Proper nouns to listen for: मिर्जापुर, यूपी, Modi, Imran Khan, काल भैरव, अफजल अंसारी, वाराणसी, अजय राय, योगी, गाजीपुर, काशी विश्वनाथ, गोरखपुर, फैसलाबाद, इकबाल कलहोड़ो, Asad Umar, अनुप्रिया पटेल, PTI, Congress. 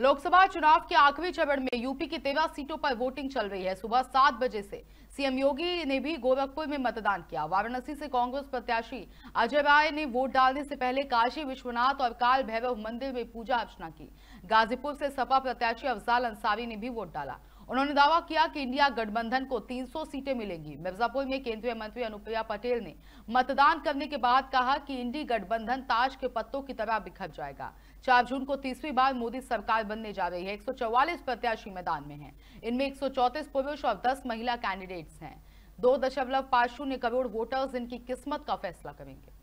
लोकसभा चुनाव के आखिरी चरण में यूपी की 13 सीटों पर वोटिंग चल रही है। सुबह 7 बजे से सीएम योगी ने भी गोरखपुर में मतदान किया। वाराणसी से कांग्रेस प्रत्याशी अजय राय ने वोट डालने से पहले काशी विश्वनाथ और काल भैरव मंदिर में पूजा अर्चना की। गाजीपुर से सपा प्रत्याशी अफजल अंसारी ने भी वोट डाला। उन्होंने दावा किया कि इंडिया गठबंधन को 300 सीटें मिलेंगी। मिर्जापुर में केंद्रीय मंत्री अनुप्रिया पटेल ने मतदान करने के बाद कहा कि इंडी गठबंधन ताश के पत्तों की तरह बिखर जाएगा। 4 जून को तीसरी बार मोदी सरकार बनने जा रही है। 144 प्रत्याशी मैदान में हैं। इनमें 134 पुरुष और 10 महिला कैंडिडेट्स हैं। 2.50 करोड़ वोटर्स इनकी किस्मत का फैसला करेंगे।